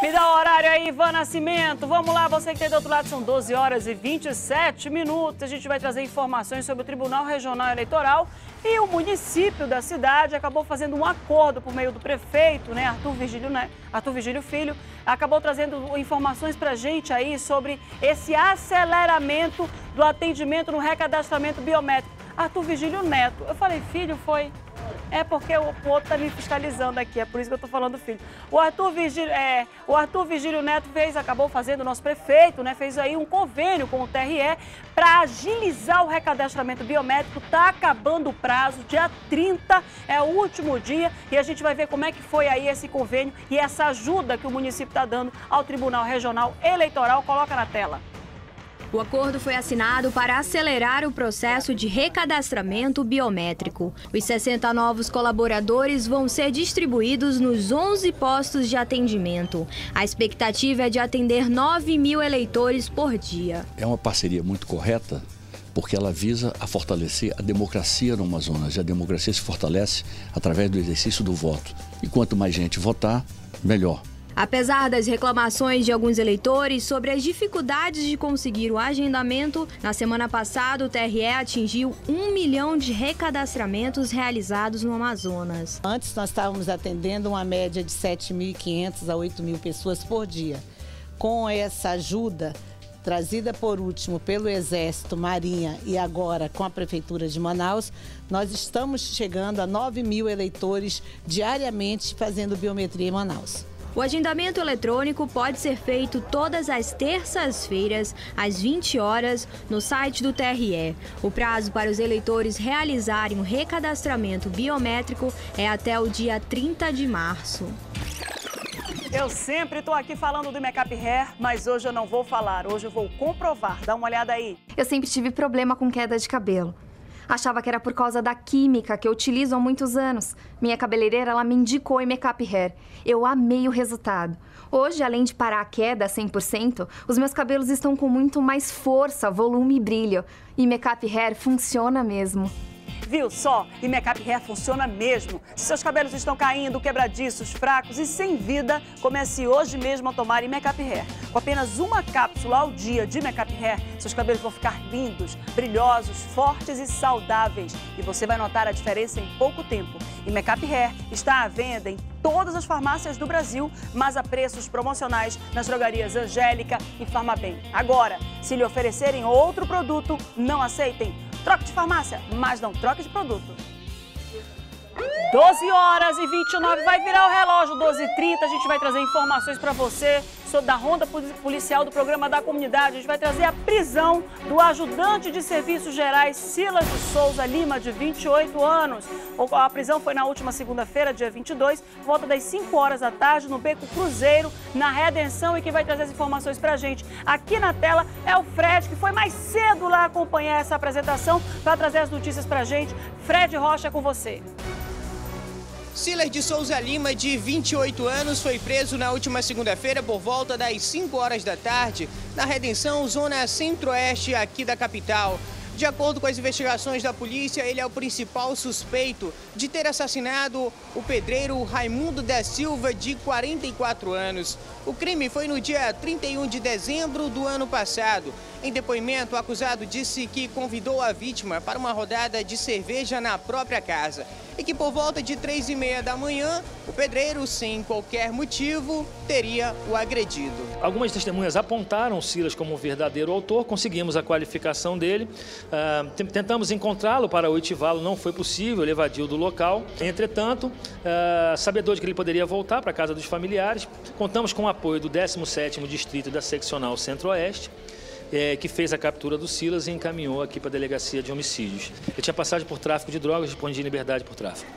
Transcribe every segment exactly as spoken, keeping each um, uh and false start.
Me dá o horário aí, Ivan Nascimento. Vamos lá, você que tem do outro lado, são doze horas e vinte e sete minutos. A gente vai trazer informações sobre o Tribunal Regional Eleitoral e o município da cidade acabou fazendo um acordo por meio do prefeito, né, Arthur Virgílio, né, Arthur Virgílio Filho, acabou trazendo informações pra gente aí sobre esse aceleramento do atendimento no recadastramento biométrico. Arthur Virgílio Neto. Eu falei, filho, foi... É porque o outro tá me fiscalizando aqui, é por isso que eu tô falando filho. O Arthur Virgílio, é, o Arthur Virgílio Neto fez, acabou fazendo, o nosso prefeito, né, fez aí um convênio com o T R E para agilizar o recadastramento biométrico. Tá acabando o prazo, dia trinta é o último dia e a gente vai ver como é que foi aí esse convênio e essa ajuda que o município tá dando ao Tribunal Regional Eleitoral. Coloca na tela. O acordo foi assinado para acelerar o processo de recadastramento biométrico. Os sessenta novos colaboradores vão ser distribuídos nos onze postos de atendimento. A expectativa é de atender nove mil eleitores por dia. É uma parceria muito correta, porque ela visa a fortalecer a democracia no Amazonas. E a democracia se fortalece através do exercício do voto. E quanto mais gente votar, melhor. Apesar das reclamações de alguns eleitores sobre as dificuldades de conseguir o agendamento, na semana passada o T R E atingiu um milhão de recadastramentos realizados no Amazonas. Antes nós estávamos atendendo uma média de sete mil e quinhentas a oito mil pessoas por dia. Com essa ajuda trazida por último pelo Exército, Marinha e agora com a Prefeitura de Manaus, nós estamos chegando a nove mil eleitores diariamente fazendo biometria em Manaus. O agendamento eletrônico pode ser feito todas as terças-feiras, às vinte horas, no site do T R E. O prazo para os eleitores realizarem o recadastramento biométrico é até o dia trinta de março. Eu sempre estou aqui falando do Makeup Hair, mas hoje eu não vou falar, hoje eu vou comprovar. Dá uma olhada aí. Eu sempre tive problema com queda de cabelo. Achava que era por causa da química que eu utilizo há muitos anos. Minha cabeleireira, ela me indicou em Makeup Hair. Eu amei o resultado. Hoje, além de parar a queda cem por cento, os meus cabelos estão com muito mais força, volume e brilho. E Makeup Hair funciona mesmo. Viu só? E Makeup Hair funciona mesmo. Se seus cabelos estão caindo, quebradiços, fracos e sem vida, comece hoje mesmo a tomar em Makeup Hair. Com apenas uma cápsula ao dia de Makeup Hair, seus cabelos vão ficar lindos, brilhosos, fortes e saudáveis. E você vai notar a diferença em pouco tempo. E Makeup Hair está à venda em todas as farmácias do Brasil, mas a preços promocionais nas drogarias Angélica e Farmabem. Agora, se lhe oferecerem outro produto, não aceitem. Troque de farmácia, mas não troque de produto. doze horas e vinte e nove, vai virar o relógio, doze e trinta, a gente vai trazer informações para você sobre da ronda policial do programa da comunidade. A gente vai trazer a prisão do ajudante de serviços gerais Silas de Souza Lima, de vinte e oito anos. A prisão foi na última segunda-feira, dia vinte e dois, volta das cinco horas da tarde, no Beco Cruzeiro, na Redenção, e quem vai trazer as informações pra gente aqui na tela é o Fred, que foi mais cedo lá acompanhar essa apresentação para trazer as notícias pra gente. Fred Rocha, com você. Silas de Souza Lima, de vinte e oito anos, foi preso na última segunda-feira por volta das cinco horas da tarde, na Redenção, zona centro-oeste aqui da capital. De acordo com as investigações da polícia, ele é o principal suspeito de ter assassinado o pedreiro Raimundo da Silva, de quarenta e quatro anos. O crime foi no dia trinta e um de dezembro do ano passado. Em depoimento, o acusado disse que convidou a vítima para uma rodada de cerveja na própria casa. E que por volta de três e meia da manhã, o pedreiro, sem qualquer motivo, teria o agredido. Algumas testemunhas apontaram o Silas como o verdadeiro autor, conseguimos a qualificação dele. Uh, tentamos encontrá-lo para oitivá-lo, não foi possível, ele evadiu do local. Entretanto, uh, sabedor de que ele poderia voltar para a casa dos familiares, contamos com o apoio do décimo sétimo Distrito da Seccional Centro-Oeste, É, que fez a captura do Silas e encaminhou aqui para a delegacia de homicídios. Ele tinha passagem por tráfico de drogas e dispônia de liberdade por tráfico.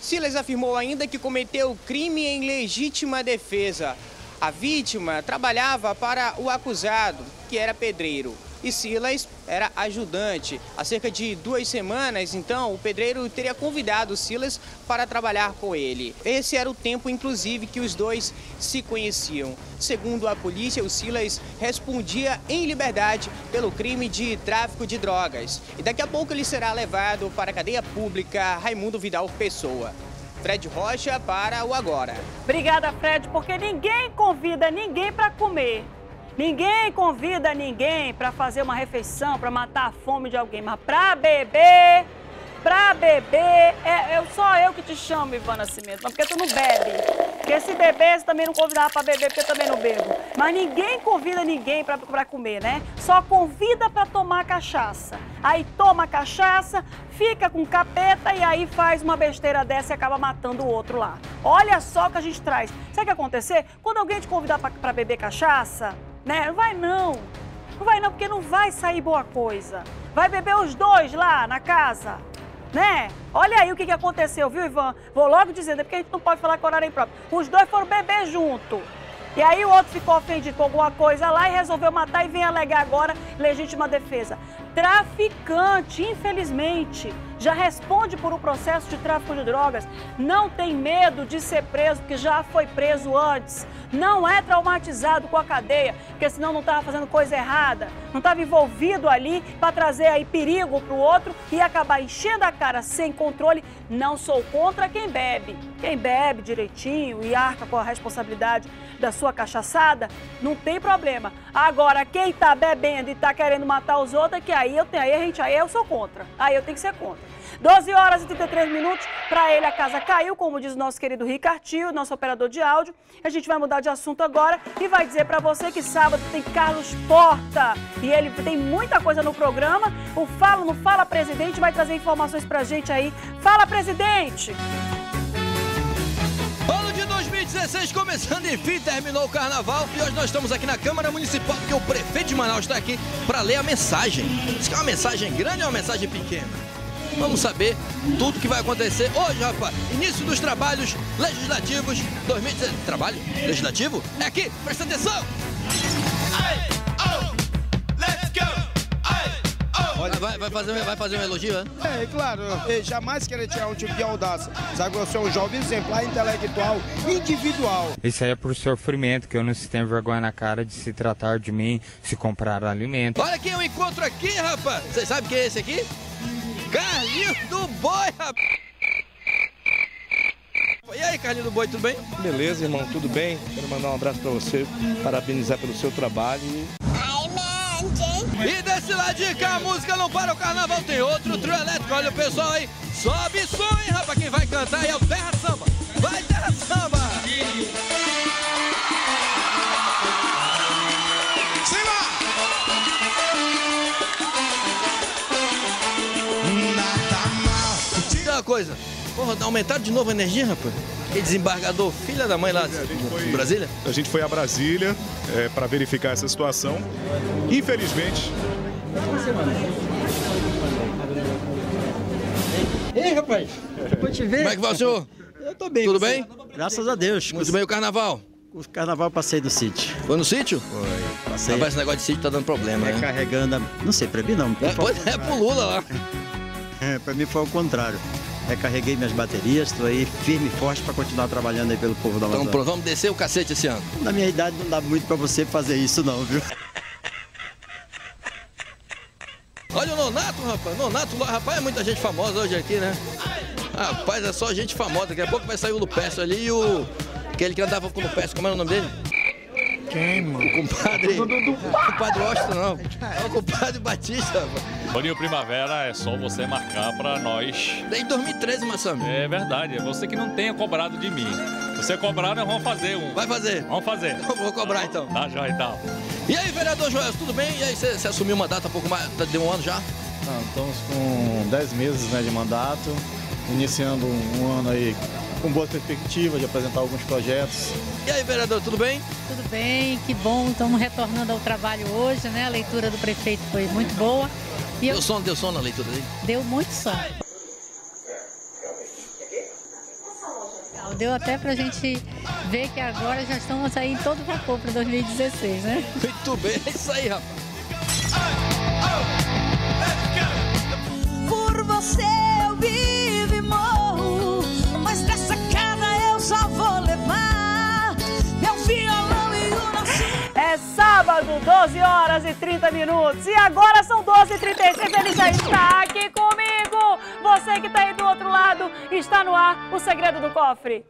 Silas afirmou ainda que cometeu o crime em legítima defesa. A vítima trabalhava para o acusado, que era pedreiro, e Silas era ajudante. Há cerca de duas semanas, então, o pedreiro teria convidado Silas para trabalhar com ele. Esse era o tempo, inclusive, que os dois se conheciam. Segundo a polícia, o Silas respondia em liberdade pelo crime de tráfico de drogas. E daqui a pouco ele será levado para a cadeia pública Raimundo Vidal Pessoa. Fred Rocha para o Agora. Obrigada, Fred, porque ninguém convida ninguém para comer. Ninguém convida ninguém para fazer uma refeição, para matar a fome de alguém. Mas para beber, para beber, é, é só eu que te chamo, Ivan Nascimento, mas porque tu não bebe. Porque se beber, você também não convidava para beber, porque eu também não bebo. Mas ninguém convida ninguém para comer, né? Só convida para tomar cachaça. Aí toma cachaça, fica com capeta e aí faz uma besteira dessa e acaba matando o outro lá. Olha só o que a gente traz. Sabe o que acontecer? Quando alguém te convidar para beber cachaça, né? Não vai não. Não vai não, porque não vai sair boa coisa. Vai beber os dois lá na casa, né? Olha aí o que, que aconteceu, viu, Ivan? Vou logo dizendo, é porque a gente não pode falar com horário impróprio. Os dois foram beber junto. E aí o outro ficou ofendido com alguma coisa lá e resolveu matar e vem alegar agora legítima defesa. Traficante, infelizmente, já responde por um processo de tráfico de drogas. Não tem medo de ser preso, porque já foi preso antes. Não é traumatizado com a cadeia, porque senão não estava fazendo coisa errada. Não estava envolvido ali para trazer aí perigo para o outro e acabar enchendo a cara sem controle. Não sou contra quem bebe. Quem bebe direitinho e arca com a responsabilidade da sua cachaçada, não tem problema. Agora, quem está bebendo e está querendo matar os outros, é que aí eu, tenho, aí, a gente, aí eu sou contra. Aí eu tenho que ser contra. doze horas e trinta e três minutos, para ele a casa caiu, como diz o nosso querido Ricardinho, nosso operador de áudio. A gente vai mudar de assunto agora e vai dizer para você que sábado tem Carlos Porta. E ele tem muita coisa no programa. O Fala no Fala Presidente vai trazer informações pra gente aí. Fala, presidente! Ano de dois mil e dezesseis começando e fim, terminou o carnaval e hoje nós estamos aqui na Câmara Municipal, porque o prefeito de Manaus está aqui para ler a mensagem. Isso é uma mensagem grande ou uma mensagem pequena? Vamos saber tudo que vai acontecer hoje, rapaz. Início dos trabalhos legislativos dois mil e dezesseis. Trabalho legislativo? É aqui, presta atenção! Ai, oh, let's go! Ai, oh, let's go. Vai, vai, fazer, vai fazer um elogio, né? É, claro. Eu jamais queria tirar um tipo de audácia. Sabe que eu sou um jovem exemplar, intelectual, individual. Isso aí é por sofrimento, que eu não se tenho vergonha na cara de se tratar de mim, se comprar alimento. Olha quem eu encontro aqui, rapaz. Vocês sabem quem é esse aqui? Carlinho do Boi, rapaz! E aí, Carlinho do Boi, tudo bem? Beleza, irmão, tudo bem? Quero mandar um abraço pra você, parabenizar pelo seu trabalho. Ai, mãe! E desse lado de cá, a música não para, o carnaval tem outro trio elétrico. Olha o pessoal aí, sobe som, hein, rapaz? Quem vai cantar aí é o Terra-samba. Vai, Terra-samba! Coisa. Porra, aumentaram de novo a energia, rapaz? E desembargador, filha da mãe lá de foi, Brasília? A gente foi a Brasília é, para verificar essa situação. Infelizmente... Ei, rapaz! Depois te ver. Como é que vai o senhor? Eu tô bem. Tudo bem? Graças a Deus. Muito bem o carnaval? O carnaval passei do sítio. Foi no sítio? Foi. Passei. Rapaz, esse negócio de sítio tá dando problema, é, né? Carregando a... Não sei, pra mim não. É, pois é, pro Lula lá. É, pra mim foi o contrário. Recarreguei minhas baterias, estou aí firme e forte para continuar trabalhando aí pelo povo da Amazônia. Então, vamos descer o cacete esse ano. Na minha idade não dá muito para você fazer isso não, viu? Olha o Nonato, rapaz. Nonato, rapaz, é muita gente famosa hoje aqui, né? Rapaz, é só gente famosa. Daqui a pouco vai sair o Lupeço ali e o... Aquele que andava com o Lupeço, como era o nome dele? Quem, mano? O compadre... Do, do, do... O compadre Austin, não. É o compadre Batista, rapaz. Boninho Primavera, é só você marcar pra nós. Desde dois mil e treze, Maçã. É verdade, é você que não tenha cobrado de mim. Você cobrar, nós vamos fazer um. Vai fazer? Vamos fazer. Eu vou cobrar, então. Tá, joia, então. E aí, vereador Jorge, tudo bem? E aí, você, você assumiu uma data há pouco mais, de um ano já? Não, estamos com dez meses, né, de mandato, iniciando um ano aí com boa perspectiva de apresentar alguns projetos. E aí, vereador, tudo bem? Tudo bem, que bom, estamos retornando ao trabalho hoje, né? A leitura do prefeito foi muito boa. Eu... Deu som, deu som na leitura dele? Deu muito som. Deu até pra gente ver que agora já estamos aí em todo vapor pra dois mil e dezesseis, né? Muito bem, é isso aí, rapaz. Por você eu vivo e morro, mas dessa cara eu já vou levar meu violão e o nosso... É sábado, doze horas e trinta minutos. E agora são doze e trinta e seis, ele já está aqui comigo. Manaus, você que está aí do outro lado, está no ar o Segredo do Cofre.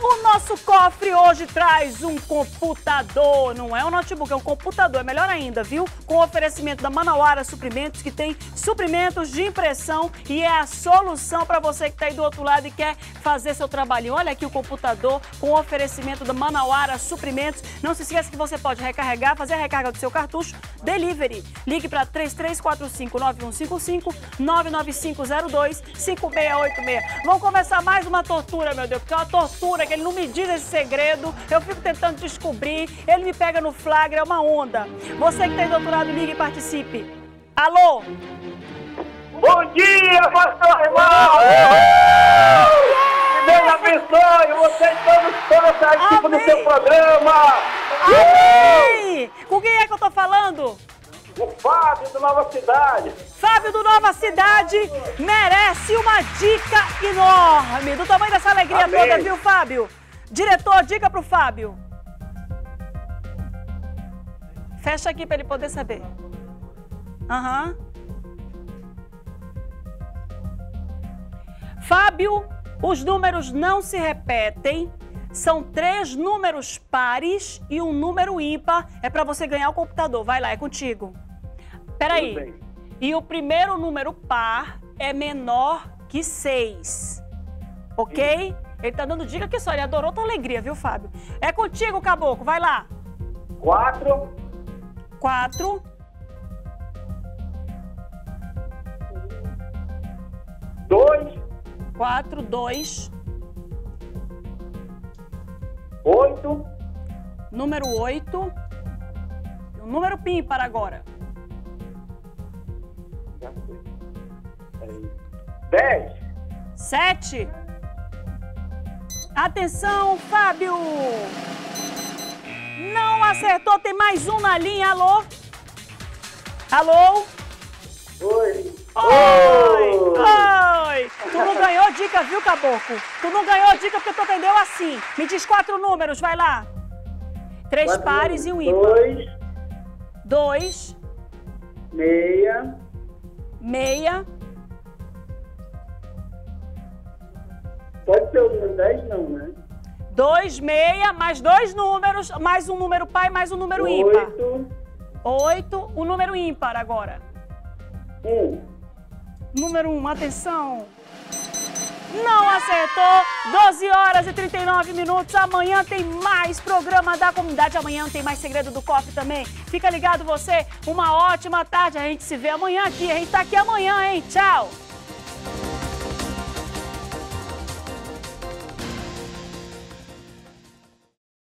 O nosso cofre hoje traz um computador, não é um notebook, é um computador, é melhor ainda, viu? Com o oferecimento da Manauara Suprimentos, que tem suprimentos de impressão e é a solução para você que está aí do outro lado e quer fazer seu trabalhinho. Olha aqui o computador com o oferecimento da Manauara Suprimentos. Não se esqueça que você pode recarregar, fazer a recarga do seu cartucho, delivery. Ligue para três três quatro cinco, nove um cinco cinco, nove nove cinco zero dois, cinco seis oito seis. Vamos começar mais uma tortura, meu Deus, porque é uma tortura que ele não me diz esse segredo, eu fico tentando descobrir, ele me pega no flagra, é uma onda. Você que está aí do outro lado, ligue e participe. Alô? Bom dia, pastor irmão! Que Deus abençoe vocês todos, todos a equipe do seu programa! Amém! Com quem é que eu estou falando? O Fábio do Nova Cidade. Fábio do Nova Cidade merece uma dica enorme. Do tamanho dessa alegria Amém. toda, viu, Fábio? Diretor, dica pro Fábio. Fecha aqui para ele poder saber. Aham. Uhum. Fábio, os números não se repetem. São três números pares e um número ímpar. É para você ganhar o computador. Vai lá, é contigo. Peraí. E o primeiro número par é menor que seis. Ok? Sim. Ele tá dando dica aqui só. Ele adorou tua alegria, viu, Fábio? É contigo, caboclo. Vai lá. Quatro. Quatro. Dois. Quatro, dois. Oito. Número oito. O número ímpar agora. Dez. Sete. Atenção, Fábio. Não acertou. Tem mais um na linha. Alô? Alô? Oi. Oi. Oi. Tu não ganhou dica, viu, caboclo? Tu não ganhou dica porque tu atendeu assim. Me diz quatro números, vai lá. Três quatro, pares e um ímpar. Dois. Dois. Meia. Meia. Pode ser o número dez, não, né? Dois, meia, mais dois números, mais um número par e mais um número Oito. ímpar. Oito. Oito, o número ímpar agora. Um. Número um, atenção. Não acertou. doze horas e trinta e nove minutos. Amanhã tem mais programa da comunidade. Amanhã tem mais Segredo do Cofre também. Fica ligado você. Uma ótima tarde. A gente se vê amanhã aqui. A gente tá aqui amanhã, hein? Tchau.